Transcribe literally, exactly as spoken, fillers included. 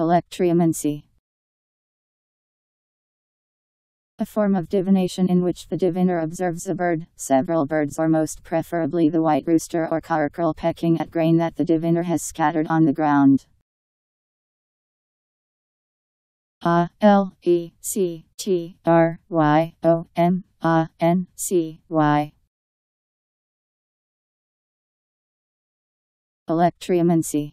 Alectryomancy. A form of divination in which the diviner observes a bird, several birds, or most preferably the white rooster or cockerel pecking at grain that the diviner has scattered on the ground. A L E C T R Y O M A N C Y. Alectryomancy.